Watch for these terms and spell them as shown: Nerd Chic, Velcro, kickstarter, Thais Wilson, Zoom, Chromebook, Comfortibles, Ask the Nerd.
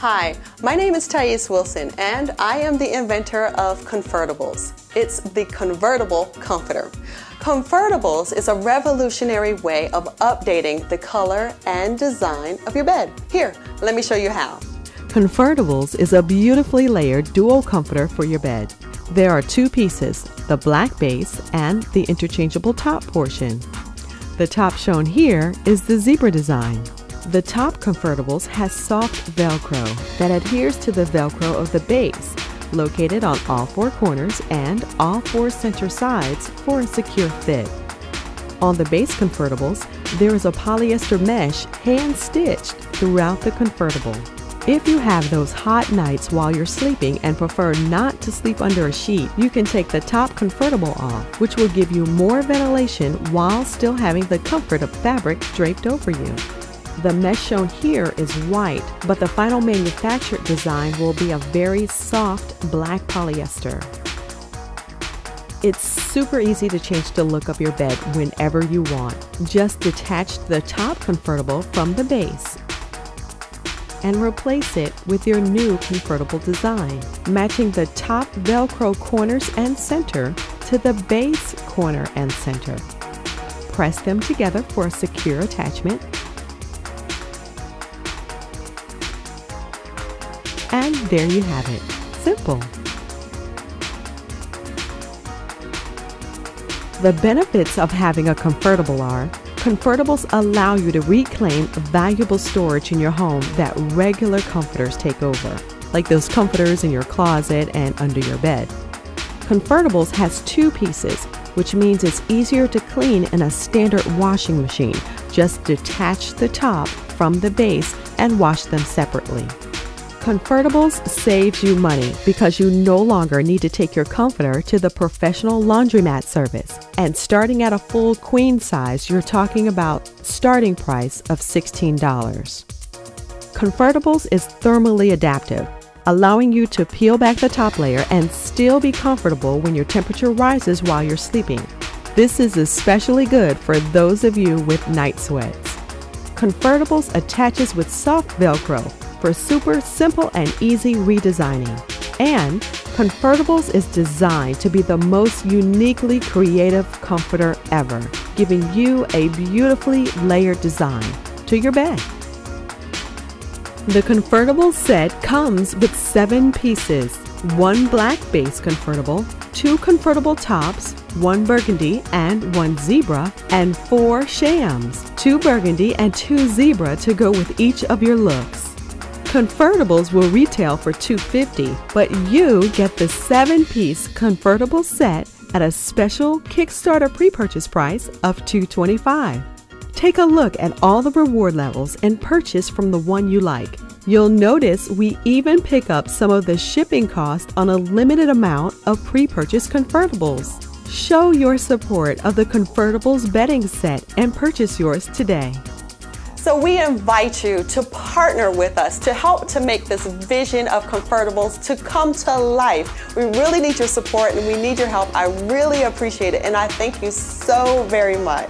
Hi, my name is Thais Wilson and I am the inventor of Comfortibles. It's the convertible comforter. Comfortibles is a revolutionary way of updating the color and design of your bed. Here, let me show you how. Comfortibles is a beautifully layered dual comforter for your bed. There are two pieces, the black base and the interchangeable top portion. The top shown here is the zebra design. The top Comfortibles has soft Velcro that adheres to the Velcro of the base, located on all four corners and all four center sides for a secure fit. On the base Comfortibles, there is a polyester mesh hand-stitched throughout the Comfortible. If you have those hot nights while you're sleeping and prefer not to sleep under a sheet, you can take the top Comfortible off, which will give you more ventilation while still having the comfort of fabric draped over you. The mesh shown here is white, but the final manufactured design will be a very soft black polyester. It's super easy to change the look of your bed whenever you want. Just detach the top Comfortible from the base and replace it with your new Comfortible design, matching the top Velcro corners and center to the base corner and center. Press them together for a secure attachment and there you have it. Simple. The benefits of having a Comfortible are: Comfortibles allow you to reclaim valuable storage in your home that regular comforters take over, like those comforters in your closet and under your bed. Comfortibles has two pieces, which means it's easier to clean in a standard washing machine. Just detach the top from the base and wash them separately. Comfortibles saves you money because you no longer need to take your comforter to the professional laundromat service. And starting at a full queen size, you're talking about starting price of $16. Comfortibles is thermally adaptive, allowing you to peel back the top layer and still be comfortable when your temperature rises while you're sleeping. This is especially good for those of you with night sweats. Comfortibles attaches with soft Velcro for super simple and easy redesigning. And Comfortibles is designed to be the most uniquely creative comforter ever, giving you a beautifully layered design to your bed. The Comfortibles set comes with 7 pieces: 1 black base Comfortible, 2 Comfortible tops, 1 burgundy and 1 zebra, and 4 shams, 2 burgundy and 2 zebra to go with each of your looks. Comfortibles will retail for $250, but you get the 7-piece Comfortible set at a special Kickstarter pre-purchase price of $225. Take a look at all the reward levels and purchase from the one you like. You'll notice we even pick up some of the shipping cost on a limited amount of pre-purchase Comfortibles. Show your support of the Comfortibles bedding set and purchase yours today. So we invite you to partner with us to help to make this vision of Comfortibles to come to life. We really need your support and we need your help. I really appreciate it and I thank you so very much.